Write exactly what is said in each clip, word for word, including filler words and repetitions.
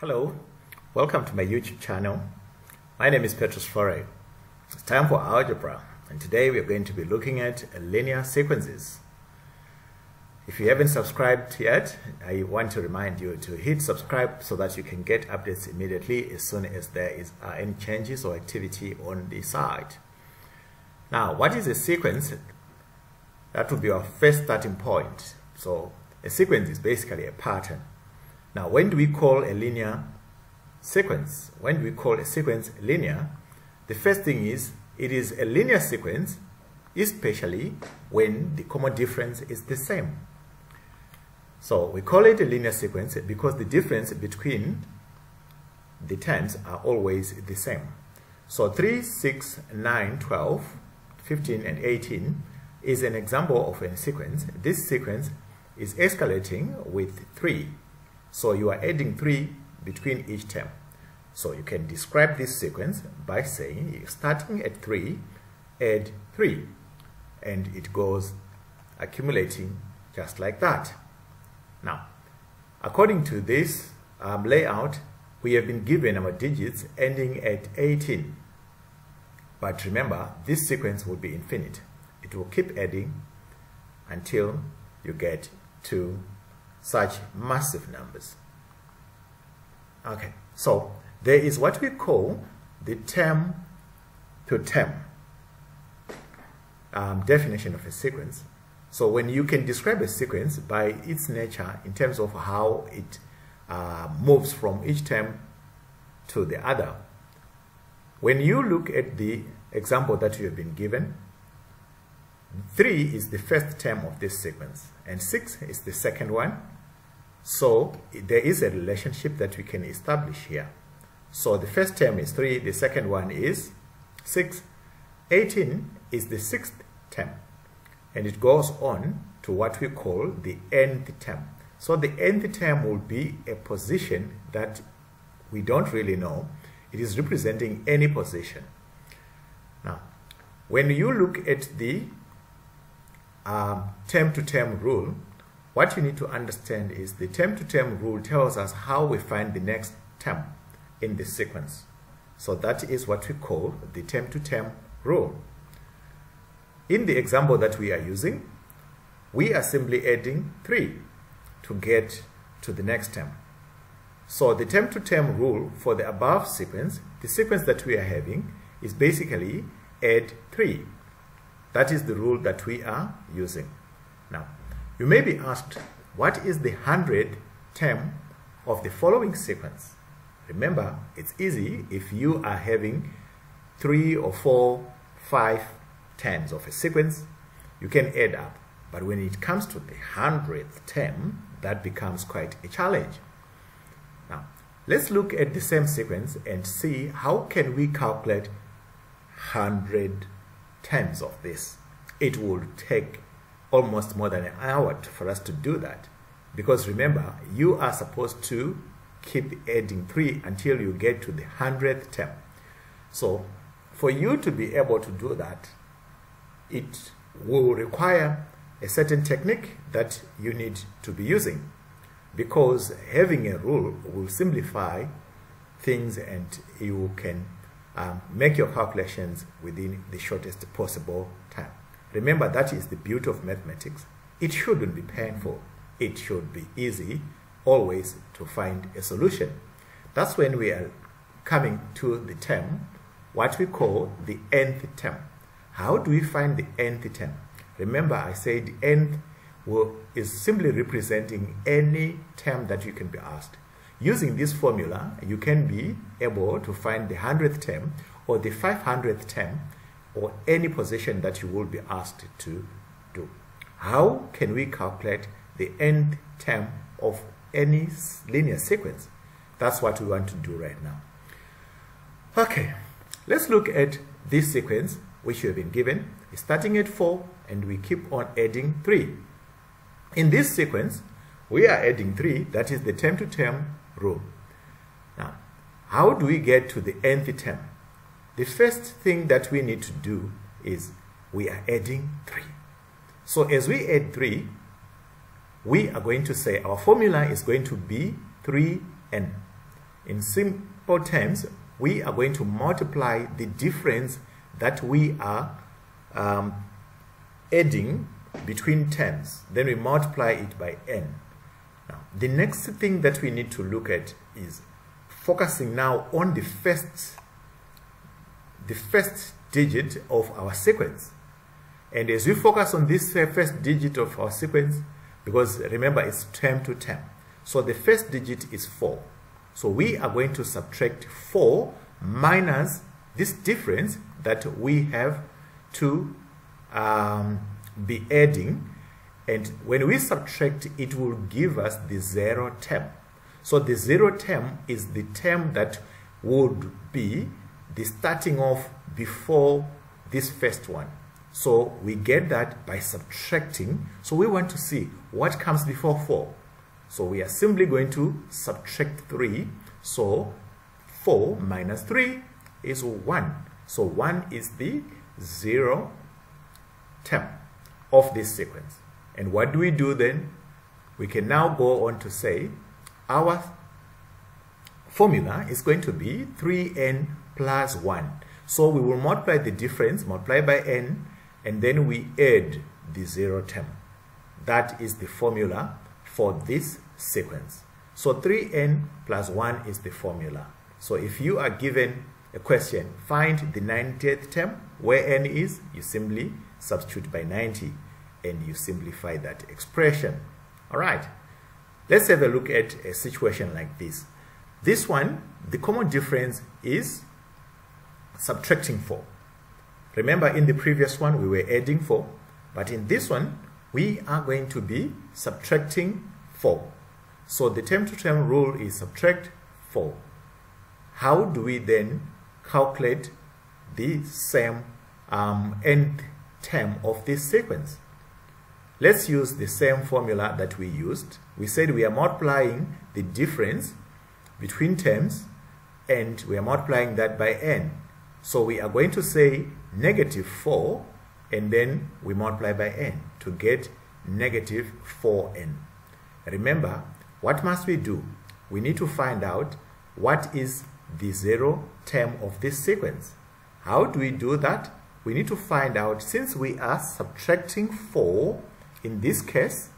Hello, welcome to my YouTube channel. My name is Petrus Florey. It's time for algebra, and today we are going to be looking at linear sequences. If you haven't subscribed yet, I want to remind you to hit subscribe so that you can get updates immediately as soon as there is uh, any changes or activity on the site. Now, what is a sequence? That would be our first starting point. So, a sequence is basically a pattern. Now, when do we call a linear sequence? When do we call a sequence linear? The first thing is, it is a linear sequence, especially when the common difference is the same. So, we call it a linear sequence because the difference between the terms are always the same. So, three, six, nine, twelve, fifteen, and eighteen is an example of a sequence. This sequence is escalating with three. So you are adding three between each term. So you can describe this sequence by saying starting at three, add three, and it goes accumulating just like that. Now, according to this um, layout, we have been given our digits ending at eighteen. But remember, this sequence will be infinite. It will keep adding until you get to such massive numbers. Okay, so there is what we call the term to term um, definition of a sequence. So when you can describe a sequence by its nature in terms of how it uh, moves from each term to the other. When you look at the example that you have been given, three is the first term of this sequence and six is the second one. So there is a relationship that we can establish here. So the first term is three, the second one is six, eighteen is the sixth term, and it goes on to what we call the nth term. So the nth term will be a position that we don't really know. It is representing any position. Now, when you look at the um, term-to-term rule, what you need to understand is the term-to-term rule tells us how we find the next term in the sequence. So that is what we call the term-to-term rule. In the example that we are using, we are simply adding three to get to the next term. So the term-to-term rule for the above sequence, the sequence that we are having, is basically add three. That is the rule that we are using. Now, you may be asked, what is the hundredth term of the following sequence? Remember, it's easy if you are having three or four, five terms of a sequence, you can add up. But when it comes to the hundredth term, that becomes quite a challenge. Now, let's look at the same sequence and see how can we calculate hundred terms of this. It will take almost more than an hour for us to do that, because remember, you are supposed to keep adding three until you get to the hundredth term. So for you to be able to do that, it will require a certain technique that you need to be using, because having a rule will simplify things and you can Um, make your calculations within the shortest possible time. Remember, that is the beauty of mathematics. It shouldn't be painful. It should be easy always to find a solution. That's when we are coming to the term, what we call the nth term. How do we find the nth term? Remember, I said nth will, is simply representing any term that you can be asked. Using this formula, you can be able to find the hundredth term or the five hundredth term or any position that you will be asked to do. How can we calculate the nth term of any linear sequence? That's what we want to do right now. Okay, let's look at this sequence which you have been given, starting at four, and we keep on adding three. In this sequence, we are adding three, that is the term-to-term rule. Now, how do we get to the nth term? The first thing that we need to do is we are adding three. So as we add three, we are going to say our formula is going to be three n. In simple terms, we are going to multiply the difference that we are um, adding between terms. Then we multiply it by n. Now, the next thing that we need to look at is focusing now on the first, the first digit of our sequence. And as we focus on this first digit of our sequence, because remember it's term to term, so the first digit is four. So we are going to subtract four minus this difference that we have to um, be adding. And when we subtract, it will give us the zero term. So the zero term is the term that would be the starting off before this first one. So we get that by subtracting. So we want to see what comes before four. So we are simply going to subtract three. So four minus three is one. So one is the zero term of this sequence. And what do we do then? We can now go on to say our formula is going to be three n plus one. So we will multiply the difference, multiply by n, and then we add the zero term. That is the formula for this sequence. So three n plus one is the formula. So if you are given a question, find the ninetieth term, where n is, you simply substitute by ninety and you simplify that expression. All right, let's have a look at a situation like this. This one, the common difference is subtracting four. Remember, in the previous one we were adding four, but in this one we are going to be subtracting four. So the term to term rule is subtract four. How do we then calculate the same um, nth term of this sequence? Let's use the same formula that we used. We said we are multiplying the difference between terms and we are multiplying that by n. So we are going to say negative four and then we multiply by n to get negative four n. Remember, what must we do? We need to find out what is the zero term of this sequence. How do we do that? We need to find out, since we are subtracting four in this case,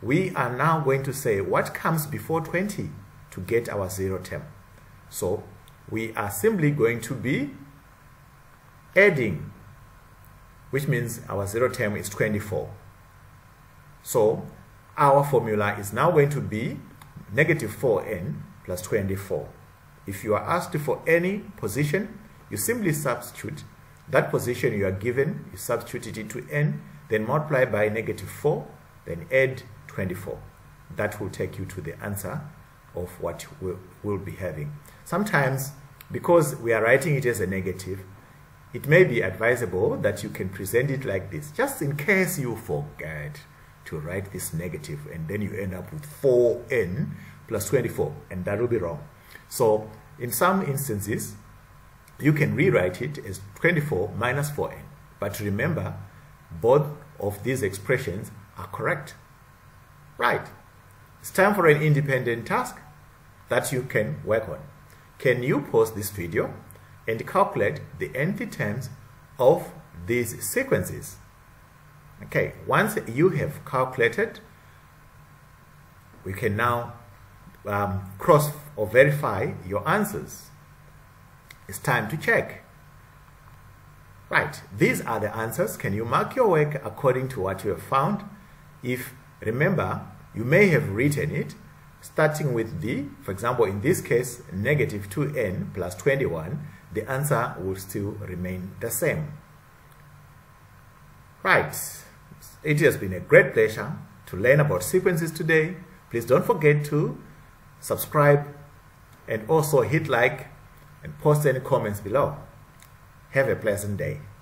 we are now going to say what comes before twenty to get our zero term. So we are simply going to be adding, which means our zero term is twenty-four. So our formula is now going to be negative four n plus twenty-four. If you are asked for any position, you simply substitute that position you are given, you substitute it into n, then multiply by negative four, then add twenty-four. That will take you to the answer of what we will be having. Sometimes, because we are writing it as a negative, it may be advisable that you can present it like this, just in case you forget to write this negative and then you end up with four n plus twenty-four, and that will be wrong. So in some instances, you can rewrite it as twenty-four minus four n. But remember, both of these expressions are correct. Right. It's time for an independent task that you can work on. Can you pause this video and calculate the nth terms of these sequences? Okay, once you have calculated, we can now um, cross or verify your answers. It's time to check. Right, these are the answers. Can you mark your work according to what you have found? If, remember, you may have written it starting with the, for example, in this case, negative two n plus twenty-one, the answer will still remain the same. Right, it has been a great pleasure to learn about sequences today. Please don't forget to subscribe and also hit like and post any comments below. Have a pleasant day.